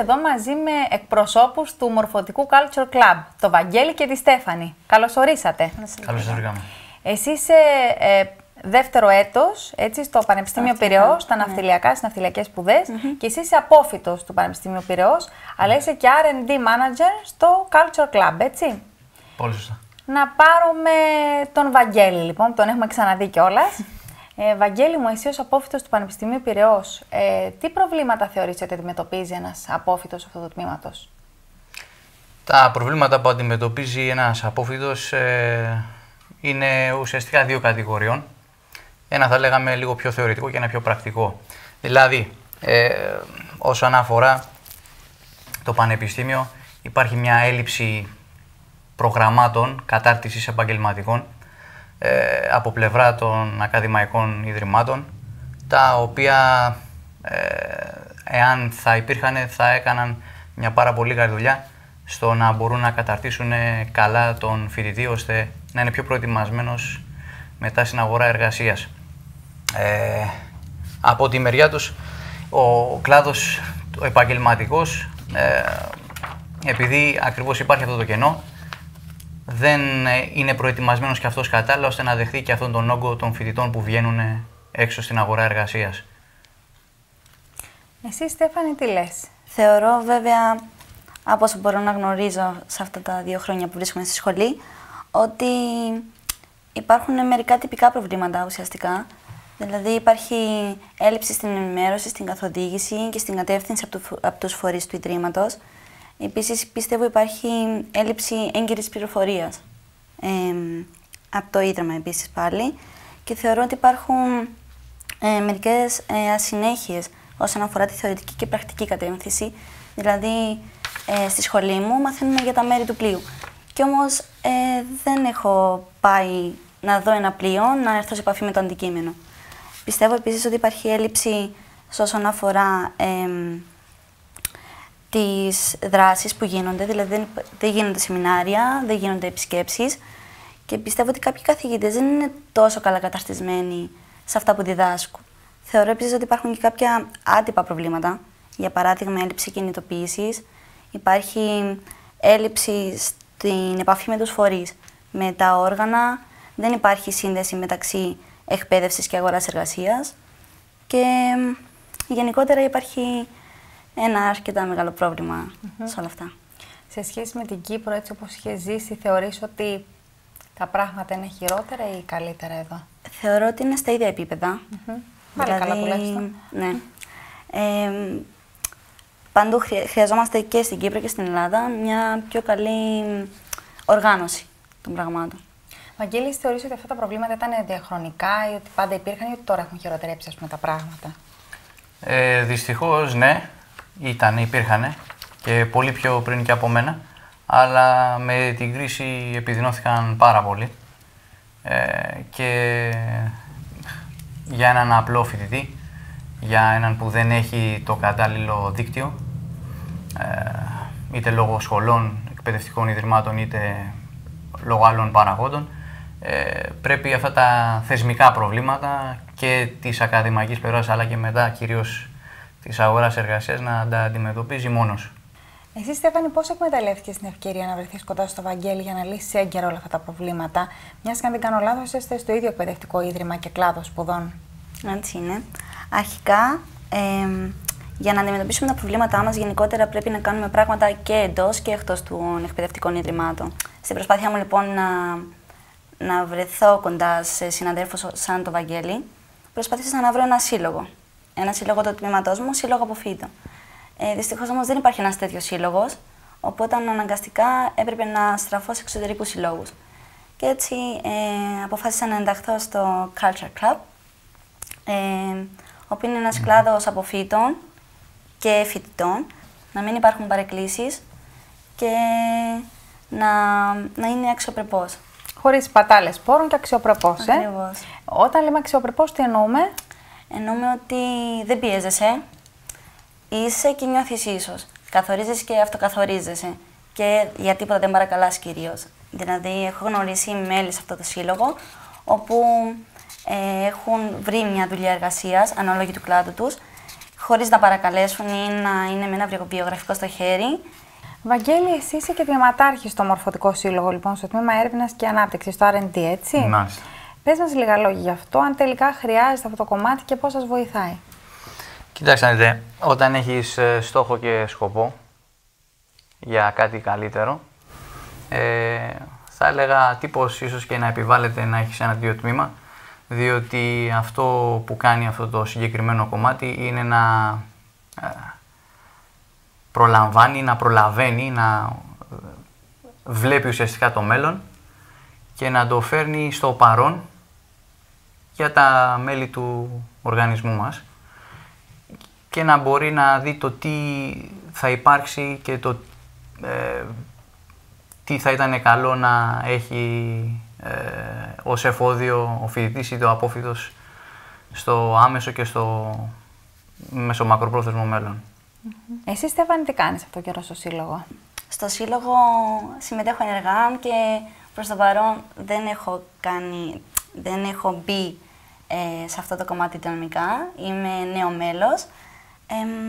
είμαστε εδώ μαζί με εκπροσώπους του Μορφωτικού Culture Club, το Βαγγέλη και τη Στέφανη. Καλώς ορίσατε. Καλώς ορίσατε. Εσύ είσαι δεύτερο έτος, έτσι, στο Πανεπιστήμιο Πειραιώς, στα ναυτιλιακά, στις ναυτιλιακές σπουδές, και εσύ είσαι απόφοιτος του Πανεπιστήμιου Πειραιώς, αλλά είσαι και R&D manager στο Culture Club, έτσι. Πολύ σωστά. Να πάρουμε τον Βαγγέλη, λοιπόν, τον έχουμε ξαναδεί κιόλας. Βαγγέλη μου, εσύ ως απόφοιτος του Πανεπιστημίου Πειραιώς, τι προβλήματα θεωρείς ότι αντιμετωπίζει ένας απόφοιτος αυτού του τμήματος? Τα προβλήματα που αντιμετωπίζει ένας απόφοιτος είναι ουσιαστικά δύο κατηγοριών. Ένα θα λέγαμε λίγο πιο θεωρητικό και ένα πιο πρακτικό. Δηλαδή, όσον αφορά το Πανεπιστήμιο, υπάρχει μια έλλειψη προγραμμάτων κατάρτισης επαγγελματικών από πλευρά των ακαδημαϊκών ιδρυμάτων, τα οποία εάν θα υπήρχαν θα έκαναν μια πάρα πολύ καλή δουλειά στο να μπορούν να καταρτήσουν καλά τον φοιτητή, ώστε να είναι πιο προετοιμασμένος μετά στην αγορά εργασίας. Από τη μεριά τους, ο κλάδος ο επαγγελματικός, επειδή ακριβώς υπάρχει αυτό το κενό, δεν είναι προετοιμασμένος και αυτός κατάλληλα ώστε να δεχθεί και αυτόν τον όγκο των φοιτητών που βγαίνουν έξω στην αγορά εργασίας. Εσύ, Στέφανη, τι λες? Θεωρώ, βέβαια, από όσο μπορώ να γνωρίζω σε αυτά τα 2 χρόνια που βρίσκομαι στη σχολή, ότι υπάρχουν μερικά τυπικά προβλήματα ουσιαστικά. Δηλαδή, υπάρχει έλλειψη στην ενημέρωση, στην καθοδήγηση και στην κατεύθυνση από τους φορείς του ιδρύματος. Επίσης, πιστεύω υπάρχει έλλειψη έγκυρης πληροφορίας από το ίδρυμα επίσης πάλι, και θεωρώ ότι υπάρχουν μερικές ασυνέχειες όσον αφορά τη θεωρητική και πρακτική κατεύθυνση. Δηλαδή, στη σχολή μου μαθαίνουμε για τα μέρη του πλοίου και όμως δεν έχω πάει να δω ένα πλοίο, να έρθω σε επαφή με το αντικείμενο. Πιστεύω επίσης ότι υπάρχει έλλειψη όσον αφορά τις δράσεις που γίνονται, δηλαδή δεν γίνονται σεμινάρια, δεν γίνονται επισκέψεις, και πιστεύω ότι κάποιοι καθηγητές δεν είναι τόσο καλά καταρτισμένοι σε αυτά που διδάσκουν. Θεωρώ επίσης ότι υπάρχουν και κάποια άτυπα προβλήματα, για παράδειγμα έλλειψη κινητοποίησης, υπάρχει έλλειψη στην επαφή με τους φορείς, με τα όργανα, δεν υπάρχει σύνδεση μεταξύ εκπαίδευσης και αγοράς εργασίας, και γενικότερα υπάρχει ένα αρκετά μεγάλο πρόβλημα σε όλα αυτά. Σε σχέση με την Κύπρο, έτσι όπως είχε ζήσει, θεωρείς ότι τα πράγματα είναι χειρότερα ή καλύτερα εδώ? Θεωρώ ότι είναι στα ίδια επίπεδα. Πάρα καλά τουλάχιστον. Ναι. Παντού χρειαζόμαστε και στην Κύπρο και στην Ελλάδα μια πιο καλή οργάνωση των πραγμάτων. Βαγγέλη, θεωρείς ότι αυτά τα προβλήματα ήταν διαχρονικά ή ότι πάντα υπήρχαν ή ότι τώρα έχουν χειροτερέψει, ας πούμε, τα πράγματα? Δυστυχώς, ναι. Υπήρχαν και πολύ πιο πριν και από μένα, αλλά με την κρίση επιδεινώθηκαν πάρα πολύ, και για έναν απλό φοιτητή, για έναν που δεν έχει το κατάλληλο δίκτυο, είτε λόγω σχολών, εκπαιδευτικών ιδρυμάτων, είτε λόγω άλλων παραγόντων, πρέπει αυτά τα θεσμικά προβλήματα και της ακαδημαϊκής πλευράς, αλλά και μετά κυρίως της αγοράς εργασίας, να τα αντιμετωπίζει μόνος. Εσύ, Στέφανη, πώς εκμεταλλεύτηκες την ευκαιρία να βρεθείς κοντά στο Βαγγέλη για να λύσεις έγκαιρα όλα αυτά τα προβλήματα, μιας και αν δεν κάνω λάθος, είστε στο ίδιο εκπαιδευτικό ίδρυμα και κλάδο σπουδών? Έτσι είναι. Αρχικά, για να αντιμετωπίσουμε τα προβλήματά μας, γενικότερα πρέπει να κάνουμε πράγματα και εντός και εκτός των εκπαιδευτικών ιδρυμάτων. Στην προσπάθεια μου, λοιπόν, να βρεθώ κοντά σε συναδέλφους σαν το Βαγγέλη, προσπάθησα να βρω ένα σύλλογο. Ένα σύλλογο του τμήματός μου, σύλλογο αποφοίτων. Δυστυχώς όμως δεν υπάρχει ένας τέτοιος σύλλογος, οπότε αναγκαστικά έπρεπε να στραφώ σε εξωτερικούς συλλόγους. Και έτσι αποφάσισα να ενταχθώ στο Culture Club, όπου είναι ένας κλάδος αποφοίτων και φοιτητών, να μην υπάρχουν παρεκκλήσεις και να είναι αξιοπρεπός. Χωρίς πατάλες πόρων και αξιοπρεπός. Όταν λέμε αξιοπρεπός, τι εννοούμε? Εννοούμε ότι δεν πιέζεσαι, είσαι και νιώθεις ίσως. Καθορίζεσαι και αυτοκαθορίζεσαι και για τίποτα δεν παρακαλάς κυρίως. Δηλαδή, έχω γνωρίσει μέλη σε αυτό το σύλλογο, όπου έχουν βρει μια δουλειά εργασίας ανάλογη του κλάδου τους χωρίς να παρακαλέσουν ή να είναι με ένα βιογραφικό στο χέρι. Βαγγέλη, εσύ είσαι και διαματάρχης στο Μορφωτικό Σύλλογο, λοιπόν, στο Τμήμα Έρευνας και Ανάπτυξης, στο R&D, έτσι. Μάλιστα. Πες μας λίγα λόγια γι' αυτό, αν τελικά χρειάζεται αυτό το κομμάτι και πώς σας βοηθάει. Κοιτάξτε, ναι, όταν έχεις στόχο και σκοπό για κάτι καλύτερο, θα έλεγα τύπος ίσως και να επιβάλλεται να έχεις ένα-δύο τμήμα, διότι αυτό που κάνει αυτό το συγκεκριμένο κομμάτι είναι να προλαμβάνει, να προλαβαίνει, να βλέπει ουσιαστικά το μέλλον και να το φέρνει στο παρόν για τα μέλη του οργανισμού μας και να μπορεί να δει το τι θα υπάρξει και το τι θα ήταν καλό να έχει ως εφόδιο ο φοιτητής ή το απόφοιτος στο άμεσο και στο μεσομακροπρόθεσμο μέλλον. Εσύ, Στέφανη, τι κάνεις αυτό το καιρό στο Σύλλογο? Στο Σύλλογο συμμετέχω ενεργά και προς το παρόν δεν έχω μπει σε αυτό το κομμάτι οικονομικά. Είμαι νέο μέλος,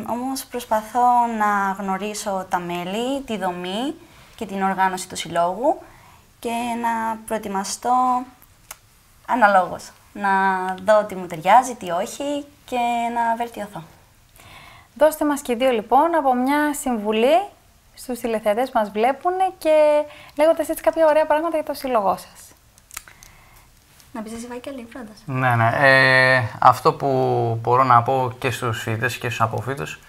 όμως προσπαθώ να γνωρίσω τα μέλη, τη δομή και την οργάνωση του Συλλόγου και να προετοιμαστώ αναλόγως, να δω τι μου ταιριάζει, τι όχι και να βελτιωθώ. Δώστε μας και δύο λοιπόν από μια συμβουλή στους τηλεθεατές που μας βλέπουν και λέγοντας έτσι κάποια ωραία πράγματα για το σύλλογό σας. Να πεις εσύ Βαγγέλη, πρώτα. Ναι, ναι. Αυτό που μπορώ να πω και στους φοιτητές και στους αποφοίτους,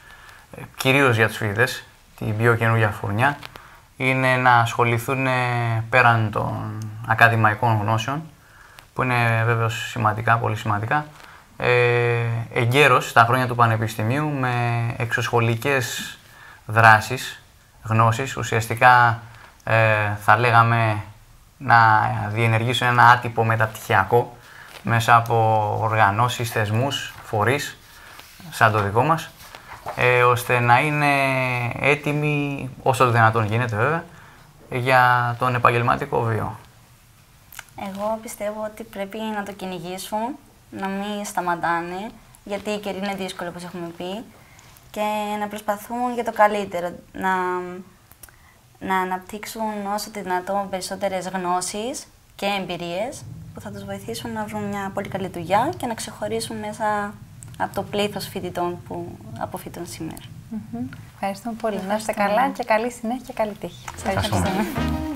κυρίως για τους φοιτητές, την πιο καινούργια φουρνιά, είναι να ασχοληθούν πέραν των ακαδημαϊκών γνώσεων, που είναι βέβαια σημαντικά, πολύ σημαντικά, εγκαίρως στα χρόνια του Πανεπιστημίου με εξωσχολικές δράσεις, γνώσεις. Ουσιαστικά θα λέγαμε να διενεργήσουν ένα άτυπο μεταπτυχιακό μέσα από οργανώσεις, θεσμούς, φορείς, σαν το δικό μας, ώστε να είναι έτοιμοι, όσο το δυνατόν γίνεται βέβαια, για τον επαγγελματικό βίο. Εγώ πιστεύω ότι πρέπει να το κυνηγήσουν, να μην σταματάνε, γιατί οι καιροί είναι δύσκολοι όπως έχουμε πει, και να προσπαθούν για το καλύτερο, να αναπτύξουν όσο το δυνατόν περισσότερες γνώσεις και εμπειρίες που θα τους βοηθήσουν να βρουν μια πολύ καλή δουλειά και να ξεχωρίσουν μέσα από το πλήθος φοιτητών που αποφοιτούν σήμερα. Ευχαριστούμε πολύ. Να είστε καλά και καλή συνέχεια και καλή τύχη. Ευχαριστούμε.